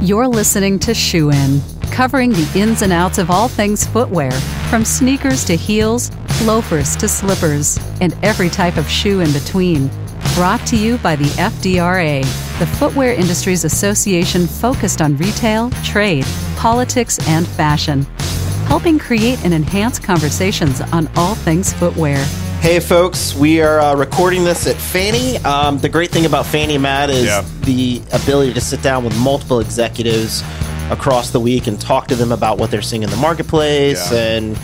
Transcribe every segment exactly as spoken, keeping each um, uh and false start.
You're listening to Shoe-In, covering the ins and outs of all things footwear, from sneakers to heels, loafers to slippers, and every type of shoe in between. Brought to you by the F D R A, the Footwear Industries Association focused on retail, trade, politics, and fashion, helping create and enhance conversations on all things footwear. Hey folks, we are uh, recording this at FFANY. Um, the great thing about FFANY, Matt, is yeah. the ability to sit down with multiple executives across the week and talk to them about what they're seeing in the marketplace yeah. and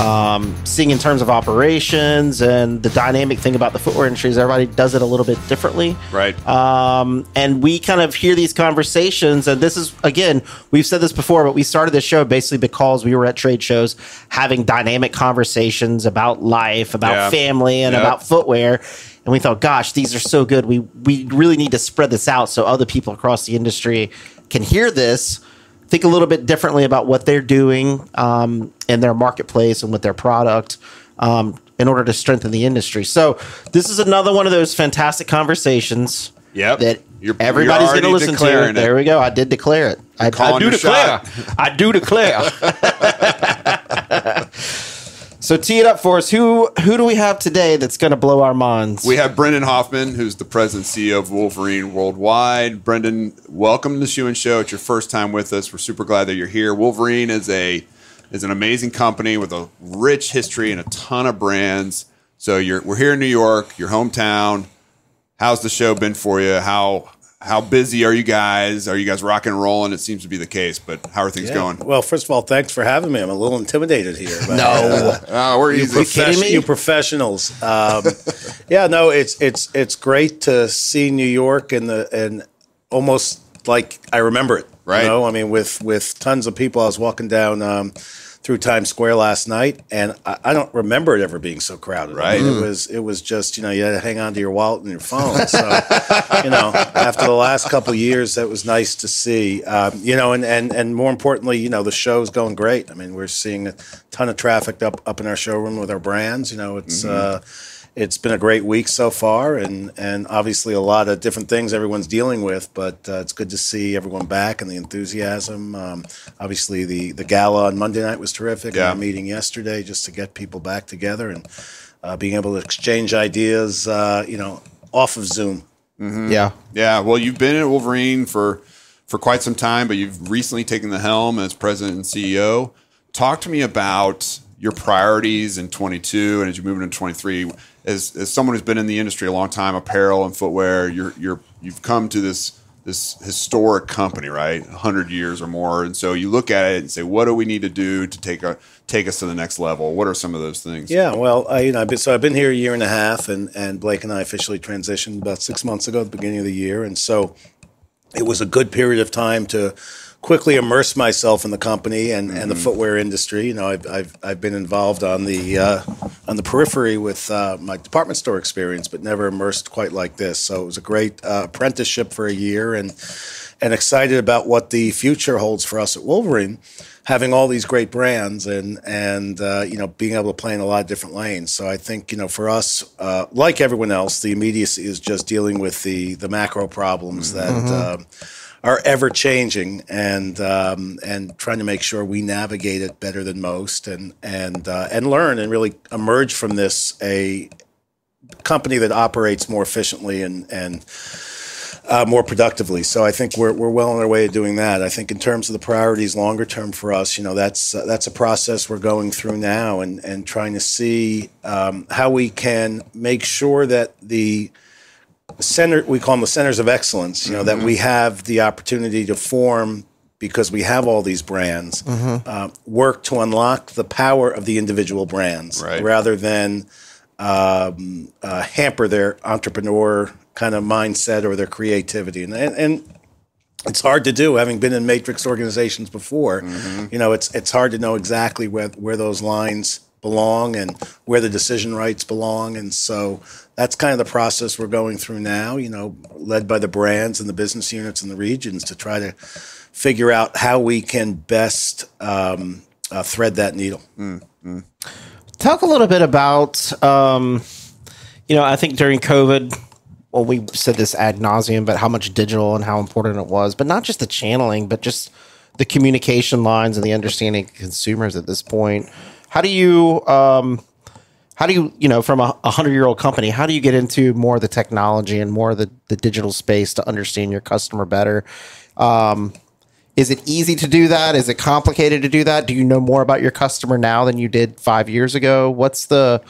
um, seeing in terms of operations. And the dynamic thing about the footwear industry is everybody does it a little bit differently. Right. Um, and we kind of hear these conversations. And this is, again, we've said this before, but we started this show basically because we were at trade shows having dynamic conversations about life, about yeah. family, and yeah. about footwear. And we thought, gosh, these are so good. We, we really need to spread this out so other people across the industry can hear this, think a little bit differently about what they're doing um, in their marketplace and with their product um, in order to strengthen the industry. So this is another one of those fantastic conversations yep. that you're, everybody's going to listen to. It. There we go. I did declare it. I, I do declare. I do declare. So tee it up for us. Who who do we have today that's going to blow our minds? We have Brendan Hoffman, who's the president and C E O of Wolverine Worldwide. Brendan, welcome to the Shoe-In Show. It's your first time with us. We're super glad that you're here. Wolverine is a is an amazing company with a rich history and a ton of brands. So you're we're here in New York, your hometown. How's the show been for you? How how busy are you guys? Are you guys rock and rolling? It seems to be the case, but how are things yeah. going? Well, first of all, thanks for having me. I'm a little intimidated here. But, no, uh, oh, we're you, easy. Profe- kidding me? You professionals. Um, yeah, no, it's it's it's great to see New York and the and almost like I remember it. Right. You know? I mean, with with tons of people. I was walking down um, through Times Square last night, and I, I don't remember it ever being so crowded. Right. I mean, mm. It was it was just, you know, you had to hang on to your wallet and your phone. So, you know, after the last couple of years, that was nice to see. Um, you know, and, and, and more importantly, you know, the show's going great. I mean, we're seeing a ton of traffic up, up in our showroom with our brands. You know, it's mm-hmm. uh, it's been a great week so far, and, and obviously a lot of different things everyone's dealing with, but uh, it's good to see everyone back and the enthusiasm. Um, obviously, the, the gala on Monday night was terrific. Yeah. And the meeting yesterday just to get people back together and uh, being able to exchange ideas, uh, you know, off of Zoom. Mm-hmm. Yeah. Yeah. Well, you've been at Wolverine for, for quite some time, but you've recently taken the helm as president and C E O. Talk to me about your priorities in twenty-two and as you move into twenty-three. As, as someone who's been in the industry a long time, apparel and footwear, you're, you're, you've come to this this historic company, right? one hundred years or more. And so you look at it and say, what do we need to do to take a, take us to the next level? What are some of those things? Yeah, well, I, you know, I've been, so I've been here a year and a half, and, and Blake and I officially transitioned about six months ago at the beginning of the year. And so it was a good period of time to quickly immerse myself in the company and, mm-hmm. and the footwear industry. You know, I've I've, I've been involved on the uh, on the periphery with uh, my department store experience, but never immersed quite like this. So it was a great uh, apprenticeship for a year, and and excited about what the future holds for us at Wolverine, having all these great brands and and uh, you know, being able to play in a lot of different lanes. So I think, you know, for us, uh, like everyone else, the immediacy is just dealing with the the macro problems mm-hmm. that. Uh, are ever changing, and um, and trying to make sure we navigate it better than most, and and uh, and learn and really emerge from this a company that operates more efficiently and and uh, more productively. So I think we're we're well on our way to doing that. I think in terms of the priorities longer term for us, you know, that's uh, that's a process we're going through now, and and trying to see um, how we can make sure that the Center, we call them the centers of excellence, you know, mm-hmm. that we have the opportunity to form because we have all these brands, mm-hmm. uh, work to unlock the power of the individual brands right. rather than um, uh, hamper their entrepreneur kind of mindset or their creativity. And, and, and it's hard to do, having been in matrix organizations before. Mm-hmm. You know, it's it's hard to know exactly where, where those lines belong and where the decision rights belong. And so that's kind of the process we're going through now, you know, led by the brands and the business units and the regions to try to figure out how we can best um, uh, thread that needle. Mm-hmm. Talk a little bit about, um, you know, I think during COVID, well, we said this ad nauseum, but how much digital and how important it was, but not just the channeling, but just the communication lines and the understanding of consumers at this point. How do you, um, how do you, you know, from a hundred-year-old company, how do you get into more of the technology and more of the, the digital space to understand your customer better? Um, is it easy to do that? Is it complicated to do that? Do you know more about your customer now than you did five years ago? What's the,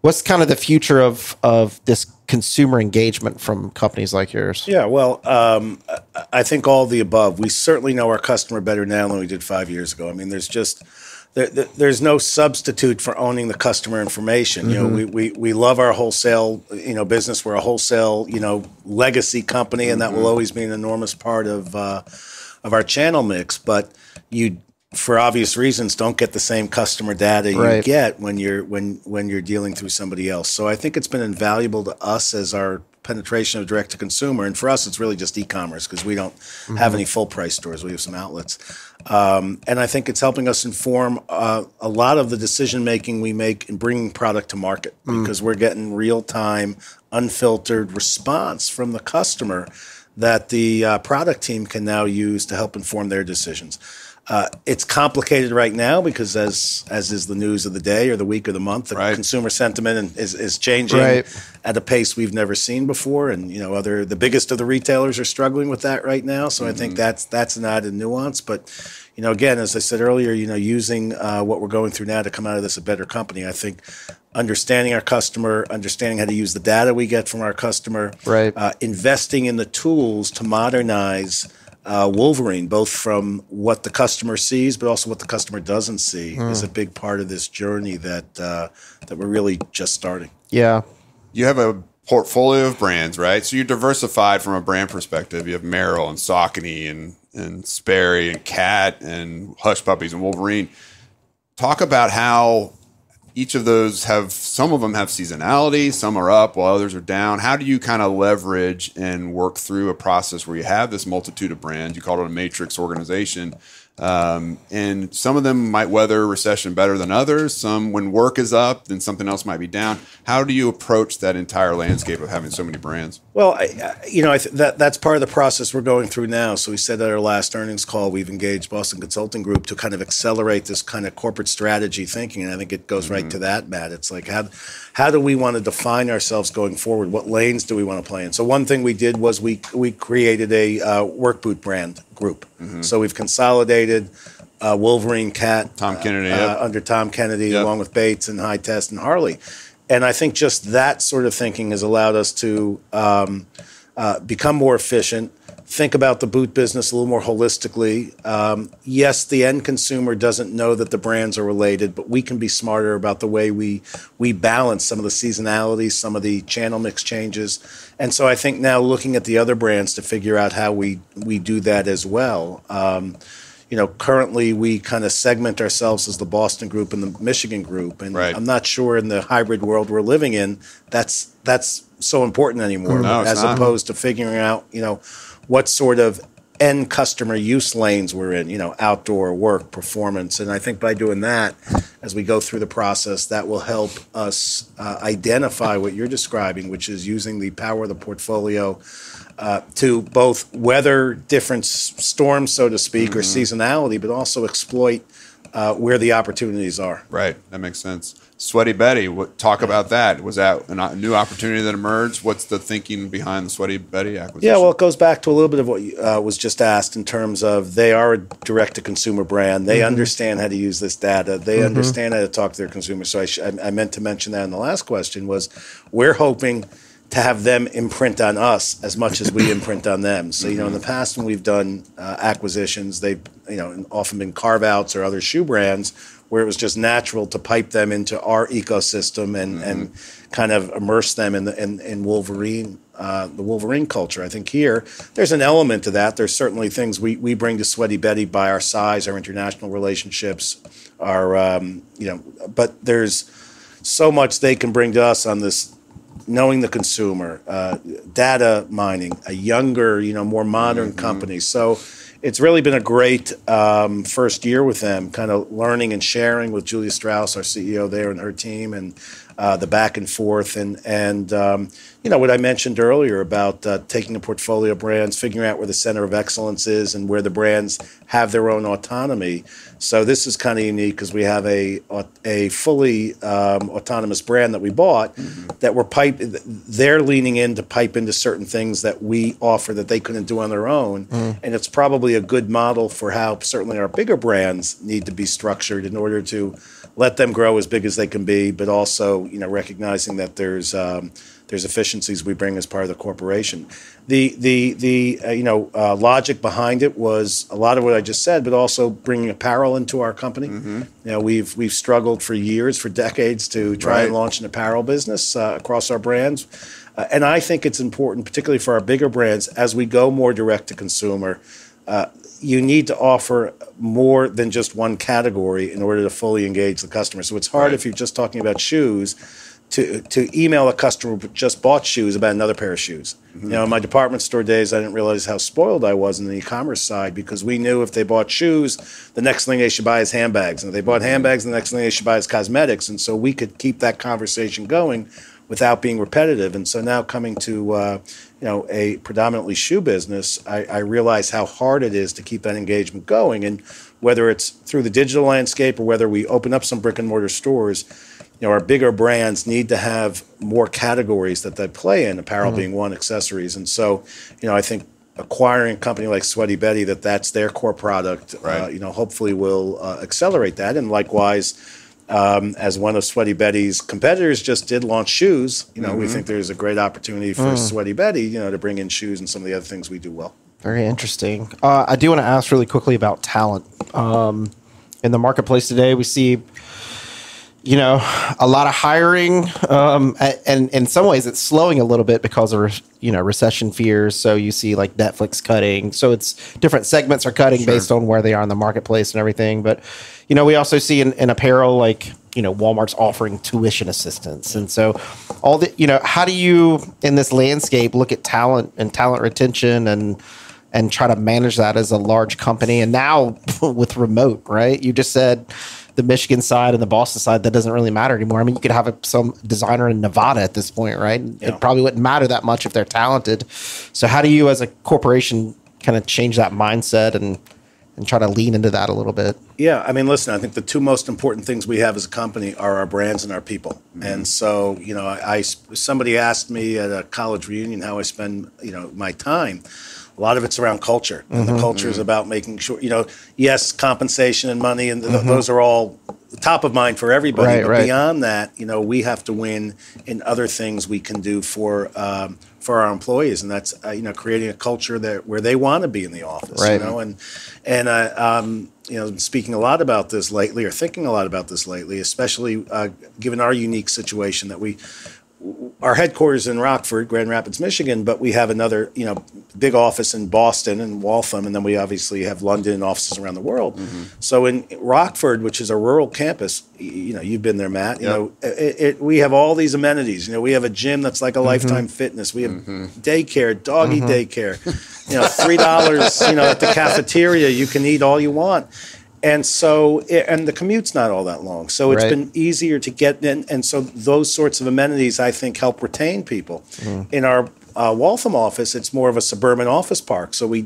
what's kind of the future of, of this consumer engagement from companies like yours? Yeah, well, um, I think all the above. We certainly know our customer better now than we did five years ago. I mean, there's just, there, there, there's no substitute for owning the customer information. Mm-hmm. You know, we, we, we love our wholesale, you know, business. We're a wholesale, you know, legacy company, mm-hmm. and that will always be an enormous part of, uh, of our channel mix, but you, for obvious reasons, don't get the same customer data you right. get when you're when when you're dealing through somebody else. So I think it's been invaluable to us as our penetration of direct to consumer, and for us, it's really just e-commerce because we don't mm-hmm. have any full price stores. We have some outlets, um, and I think it's helping us inform uh, a lot of the decision making we make in bringing product to market mm. because we're getting real time, unfiltered response from the customer that the uh, product team can now use to help inform their decisions. Uh, it's complicated right now because as as is the news of the day or the week or the month, the right. consumer sentiment is, is changing right. at a pace we've never seen before. And, you know, other the biggest of the retailers are struggling with that right now. So mm-hmm. I think that's that's an added nuance. But, you know, again, as I said earlier, you know, using uh, what we're going through now to come out of this a better company, I think understanding our customer, understanding how to use the data we get from our customer, right. uh, investing in the tools to modernize Uh, Wolverine, both from what the customer sees, but also what the customer doesn't see, mm. is a big part of this journey that uh, that we're really just starting. Yeah. You have a portfolio of brands, right? So you're diversified from a brand perspective. You have Merrell and Saucony and, and Sperry and Cat and Hush Puppies and Wolverine. Talk about how each of those have, some of them have seasonality, some are up while others are down. How do you kind of leverage and work through a process where you have this multitude of brands? You call it a matrix organization. Um, and some of them might weather recession better than others. Some, when work is up, then something else might be down. How do you approach that entire landscape of having so many brands? Well, I, you know, I th that, that's part of the process we're going through now. So we said at our last earnings call, we've engaged Boston Consulting Group to kind of accelerate this kind of corporate strategy thinking. And I think it goes mm-hmm. right to that, Matt. It's like, how, how do we want to define ourselves going forward? What lanes do we want to play in? So one thing we did was we, we created a uh, work boot brand group. Mm-hmm. So we've consolidated uh, Wolverine, Cat, Tom Kennedy, uh, yep. uh, under Tom Kennedy, yep. along with Bates and Hytest and Harley. And I think just that sort of thinking has allowed us to um, uh, become more efficient, think about the boot business a little more holistically. Um, yes, the end consumer doesn't know that the brands are related, but we can be smarter about the way we we balance some of the seasonality, some of the channel mix changes. And so I think now looking at the other brands to figure out how we, we do that as well. Um, You know, currently we kind of segment ourselves as the Boston group and the Michigan group. And right. I'm not sure in the hybrid world we're living in, that's that's so important anymore, no, as opposed to figuring out, you know, what sort of end customer use lanes we're in, you know, outdoor, work, performance. And I think by doing that, as we go through the process, that will help us uh, identify what you're describing, which is using the power of the portfolio Uh, to both weather different storms, so to speak, mm-hmm. or seasonality, but also exploit uh, where the opportunities are. Right. That makes sense. Sweaty Betty, what, talk about that. Was that a new opportunity that emerged? What's the thinking behind the Sweaty Betty acquisition? Yeah, well, it goes back to a little bit of what uh, was just asked in terms of they are a direct-to-consumer brand. They mm-hmm. understand how to use this data. They mm-hmm. understand how to talk to their consumers. So I, sh I meant to mention that in the last question was we're hoping to have them imprint on us as much as we imprint on them. So, you know, in the past when we've done uh, acquisitions, they've, you know, often been carve-outs or other shoe brands where it was just natural to pipe them into our ecosystem and, mm-hmm. and kind of immerse them in the in, in Wolverine, uh, the Wolverine culture. I think here there's an element to that. There's certainly things we, we bring to Sweaty Betty by our size, our international relationships, our, um, you know, but there's so much they can bring to us on this, knowing the consumer, uh, data mining, a younger, you know, more modern mm-hmm. company. So it's really been a great um, first year with them, kind of learning and sharing with Julia Straus, our C E O there, and her team, and uh, the back and forth, and and um, you know what I mentioned earlier about uh, taking the portfolio of brands, figuring out where the center of excellence is, and where the brands have their own autonomy. So this is kind of unique because we have a a fully um, autonomous brand that we bought mm-hmm. that we're pipe. They're leaning in to pipe into certain things that we offer that they couldn't do on their own, mm. and it's probably a good model for how certainly our bigger brands need to be structured in order to let them grow as big as they can be, but also you know recognizing that there's um, there's efficiencies we bring as part of the corporation. The the the uh, you know uh, logic behind it was a lot of what I just said, but also bringing apparel into our company. Mm-hmm. You know, we've we've struggled for years, for decades, to try right. and launch an apparel business uh, across our brands. Uh, and I think it's important, particularly for our bigger brands, as we go more direct to consumer, uh, you need to offer more than just one category in order to fully engage the customer. So it's hard right. if you're just talking about shoes to to email a customer who just bought shoes about another pair of shoes. Mm-hmm. You know, in my department store days, I didn't realize how spoiled I was in the e-commerce side because we knew if they bought shoes, the next thing they should buy is handbags. And if they bought handbags, the next thing they should buy is cosmetics. And so we could keep that conversation going without being repetitive. And so now coming to uh, you know a predominantly shoe business, I, I realize how hard it is to keep that engagement going. And whether it's through the digital landscape or whether we open up some brick and mortar stores, you know, our bigger brands need to have more categories that they play in, apparel mm-hmm. being one, accessories. And so, you know, I think acquiring a company like Sweaty Betty, that that's their core product, right. uh, you know, hopefully will uh, accelerate that. And likewise, Um, as one of Sweaty Betty's competitors just did launch shoes, you know, mm-hmm. we think there's a great opportunity for mm. Sweaty Betty, you know, to bring in shoes and some of the other things we do well. Very interesting. Uh, I do want to ask really quickly about talent. Um, in the marketplace today, we see, you know, a lot of hiring, um, and in some ways it's slowing a little bit because of, you know, recession fears. So you see like Netflix cutting. So it's different segments are cutting sure. based on where they are in the marketplace and everything. But, you know, we also see in, in apparel, like, you know, Walmart's offering tuition assistance. And so all the, you know, how do you in this landscape look at talent and talent retention and and try to manage that as a large company? And now with remote, right? You just said the Michigan side and the Boston side, that doesn't really matter anymore. I mean, you could have a, some designer in Nevada at this point, right? Yeah. It probably wouldn't matter that much if they're talented. So how do you as a corporation kind of change that mindset and and try to lean into that a little bit? Yeah, I mean, listen, I think the two most important things we have as a company are our brands and our people. Mm-hmm. And so, you know, I, I somebody asked me at a college reunion how I spend, you know, my time. A lot of it's around culture, and mm-hmm, the culture mm-hmm. is about making sure, you know, yes, compensation and money, and th- mm-hmm. those are all top of mind for everybody. Right, but right. beyond that, you know, we have to win in other things we can do for um, for our employees, and that's uh, you know creating a culture that where they want to be in the office. Right. You know, and and uh, um, you know, speaking a lot about this lately, or thinking a lot about this lately, especially uh, given our unique situation that we. Our headquarters in Rockford, Grand Rapids, Michigan, but we have another, you know, big office in Boston and Waltham, and then we obviously have London and offices around the world. Mm-hmm. So in Rockford, which is a rural campus, you know, you've been there, Matt. You yep. know, it, it, we have all these amenities. You know, we have a gym that's like a mm-hmm. Lifetime Fitness. We have mm-hmm. daycare, doggy mm-hmm. daycare. You know, three dollars. You know, at the cafeteria, you can eat all you want. And so, and the commute's not all that long. So it's right. been easier to get in. And so those sorts of amenities, I think, help retain people. Mm. In our uh, Waltham office, it's more of a suburban office park. So we,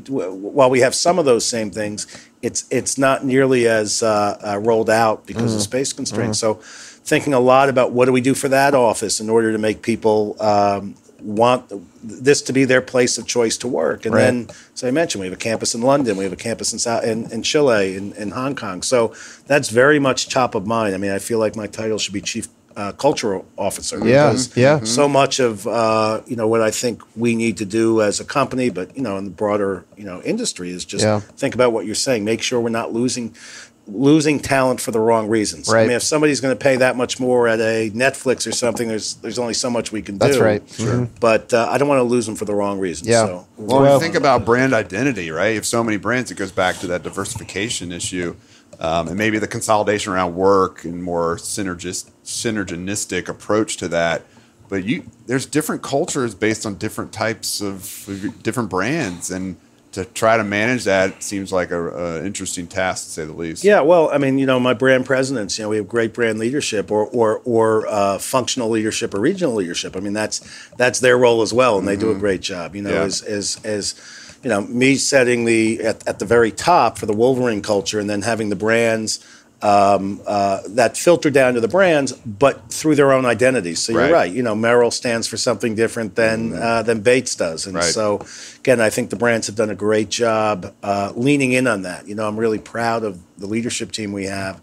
while we have some of those same things, it's it's not nearly as uh, uh, rolled out because mm. of space constraints. Mm. So thinking a lot about what do we do for that office in order to make people um, want this to be their place of choice to work. And right. then, as I mentioned, we have a campus in London, we have a campus in South, in, in Chile, in, in Hong Kong. So that's very much top of mind. I mean, I feel like my title should be Chief uh, Cultural Officer. Yeah, because yeah. so much of, uh, you know, what I think we need to do as a company, but, you know, in the broader, you know, industry is just yeah. think about what you're saying. Make sure we're not losing... losing talent for the wrong reasons. Right. I mean, if somebody's going to pay that much more at a Netflix or something, there's there's only so much we can do. That's right. Sure. Mm-hmm. But uh, I don't want to lose them for the wrong reasons. Yeah. So, well, well, think about brand identity, right? If so many brands, it goes back to that diversification issue, um, and maybe the consolidation around work and more synergist, synergistic approach to that. But you, there's different cultures based on different types of different brands, and to try to manage that seems like an interesting task, to say the least. Yeah, well, I mean, you know, my brand presidents, you know, we have great brand leadership or or, or uh, functional leadership or regional leadership. I mean, that's that's their role as well, and they mm-hmm. do a great job, you know, yeah. as, as, as you know, me setting the, at, at the very top for the Wolverine culture and then having the brands Um, uh, that filter down to the brands, but through their own identities. So right. you're right. You know, Merrell stands for something different than mm-hmm. uh, than Bates does, and right. so again, I think the brands have done a great job uh, leaning in on that. You know, I'm really proud of the leadership team we have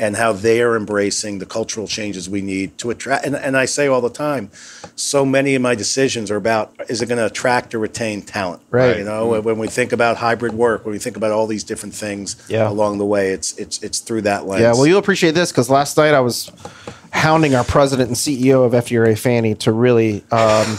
and how they are embracing the cultural changes we need to attract. And, and I say all the time, so many of my decisions are about: is it going to attract or retain talent? Right. right? You know, mm-hmm. when we think about hybrid work, when we think about all these different things yeah. along the way, it's it's it's through that lens. Yeah. Well, you'll appreciate this because last night I was hounding our president and C E O of F D R A, FFANY, to really. Um,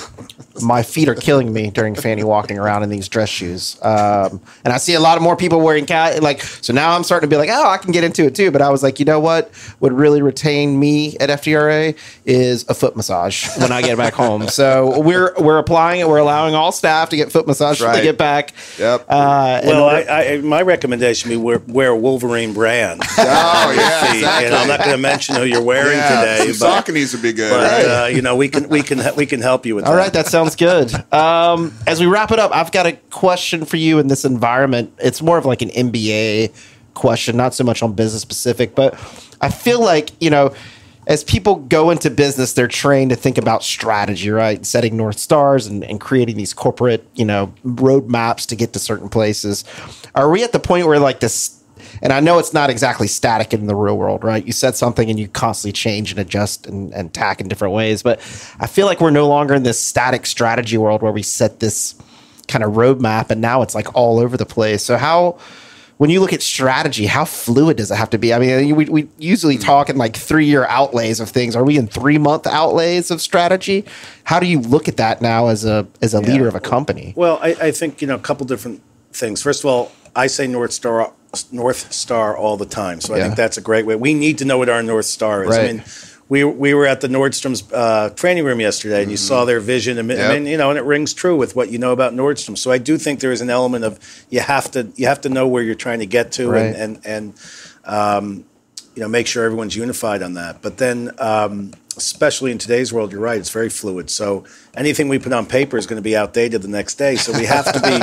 my feet are killing me during FFANY walking around in these dress shoes, um, and I see a lot of more people wearing cat. Like, so now I'm starting to be like, oh, I can get into it too. But I was like, you know what would really retain me at F D R A is a foot massage when I get back home. So we're we're applying it. We're allowing all staff to get foot massage right. when they get back. Yep. Uh, well, I, I, my recommendation would be wear, wear Wolverine brand. Oh yeah, exactly. And I'm not going to mention who you're wearing yeah. today. Sauconies would be good. But, right. uh, you know, we can we can we can help you with that. All right, that sounds good. Um, as we wrap it up, I've got a question for you in this environment. It's more of like an M B A question, not so much on business specific, but I feel like, you know, as people go into business, they're trained to think about strategy, right? Setting North Stars and, and creating these corporate, you know, roadmaps to get to certain places. Are we at the point where like this? And I know it's not exactly static in the real world, right? You said something and you constantly change and adjust and, and tack in different ways. But I feel like we're no longer in this static strategy world where we set this kind of roadmap and now it's like all over the place. So how, when you look at strategy, how fluid does it have to be? I mean, we, we usually talk in like three-year outlays of things. Are we in three-month outlays of strategy? How do you look at that now as a as a yeah. leader of a company? Well, I, I think, you know, a couple different things. First of all, I say North Star North Star all the time. So I yeah. think that's a great way. We need to know what our North Star is. Right. I mean, we we were at the Nordstrom's uh, training room yesterday, and mm-hmm. you saw their vision, and, yep. and you know, and it rings true with what you know about Nordstrom. So I do think there is an element of you have to you have to know where you're trying to get to, right. and and, and um, you know, make sure everyone's unified on that. But then, um, especially in today's world, you're right; it's very fluid. So anything we put on paper is going to be outdated the next day. So we have to be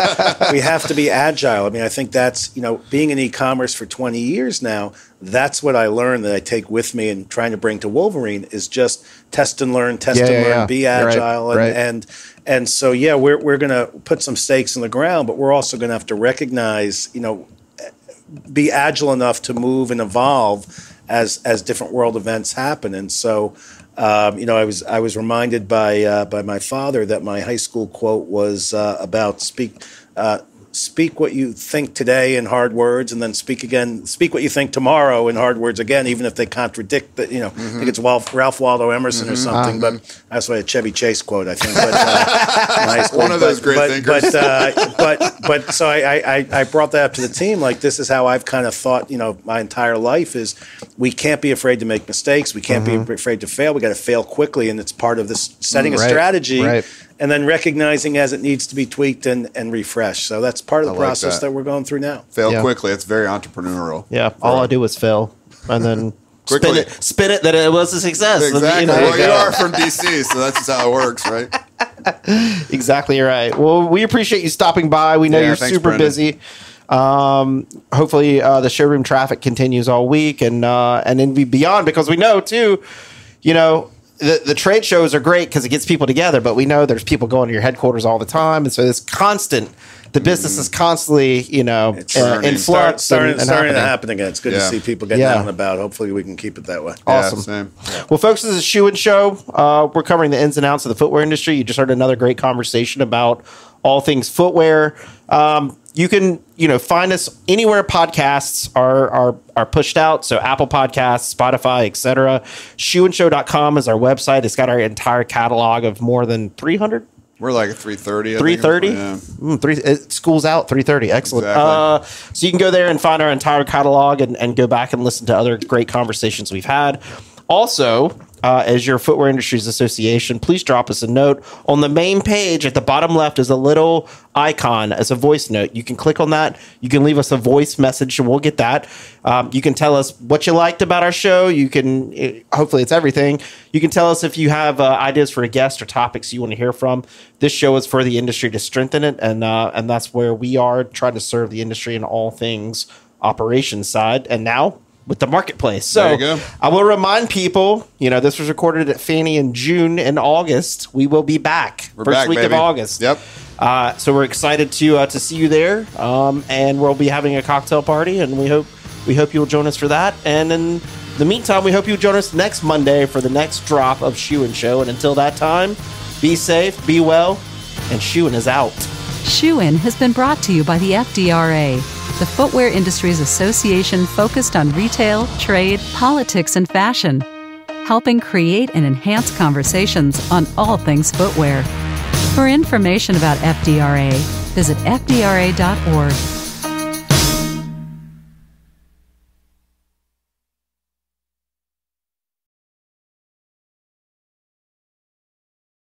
we have to be agile. I mean, I think that's, you know, being in e-commerce for twenty years now, that's what I learned that I take with me and trying to bring to Wolverine is just test and learn, test yeah, and yeah, learn, yeah. be agile, right, and, right. and and so yeah, we're we're going to put some stakes in the ground, but we're also going to have to recognize, you know, be agile enough to move and evolve as as different world events happen. And so, um, you know, I was I was reminded by uh, by my father that my high school quote was uh, about speak uh, speak what you think today in hard words, and then speak again speak what you think tomorrow in hard words again, even if they contradict. The, you know, mm-hmm. I think it's Ralph, Ralph Waldo Emerson mm-hmm. or something, uh-huh. but that's why a Chevy Chase quote, I think. But, uh, school, one of those but, great but, thinkers. But uh, but but so I, I I brought that up to the team. Like, this is how I've kind of thought. You know, my entire life is. We can't be afraid to make mistakes. We can't mm-hmm. be afraid to fail. We got to fail quickly, and it's part of this setting mm, right, a strategy right. and then recognizing as it needs to be tweaked and, and refreshed. So that's part of the I process like that. that we're going through now. Fail yeah. quickly. It's very entrepreneurial. Yeah. All right. I do is fail, and then spin it, spin it that it was a success. Exactly. You know, well, you go. Are from D C, so that's just how it works, right? Exactly right. Well, we appreciate you stopping by. We know yeah, you're thanks, super Brendan. Busy. Um, hopefully, uh, the showroom traffic continues all week and, uh, and then beyond, because we know too, you know, the, the trade shows are great because it gets people together, but we know there's people going to your headquarters all the time. And so it's constant, the business mm. is constantly, you know, uh, in flux. Starting, and, and starting to happen again. It's good yeah. to see people getting yeah. out and about. Hopefully we can keep it that way. Awesome. Yeah, yeah. Well, folks, this is Shoe-In Show. Uh, we're covering the ins and outs of the footwear industry. You just heard another great conversation about all things footwear. Um, You can, you know, find us anywhere podcasts are are are pushed out. So Apple Podcasts, Spotify, et cetera. shoe in show dot com is our website. It's got our entire catalog of more than three hundred. We're like at three thirty. three thirty? Yeah. Mm, three, it, school's out, three thirty. Excellent. Exactly. Uh, so you can go there and find our entire catalog and, and go back and listen to other great conversations we've had. Also, uh, as your Footwear Industries Association, please drop us a note. On the main page at the bottom left is a little icon as a voice note. You can click on that. You can leave us a voice message and we'll get that. Um, you can tell us what you liked about our show. You can, it, hopefully it's everything. You can tell us if you have uh, ideas for a guest or topics you want to hear from. This show is for the industry to strengthen it. And, uh, and that's where we are trying to serve the industry in all things operations side. And now, with the marketplace. So I will remind people, you know, this was recorded at FFANY in June and August. We will be back. We're first back, week baby. Of August. Yep. Uh, so we're excited to uh, to see you there. Um, and we'll be having a cocktail party, and we hope we hope you'll join us for that. And in the meantime, we hope you'll join us next Monday for the next drop of Shoe-In Show. And until that time, be safe, be well, and Shoe-In is out. Shoe-In has been brought to you by the F D R A, the Footwear Industries Association focused on retail, trade, politics, and fashion, helping create and enhance conversations on all things footwear. For information about F D R A, visit F D R A dot org.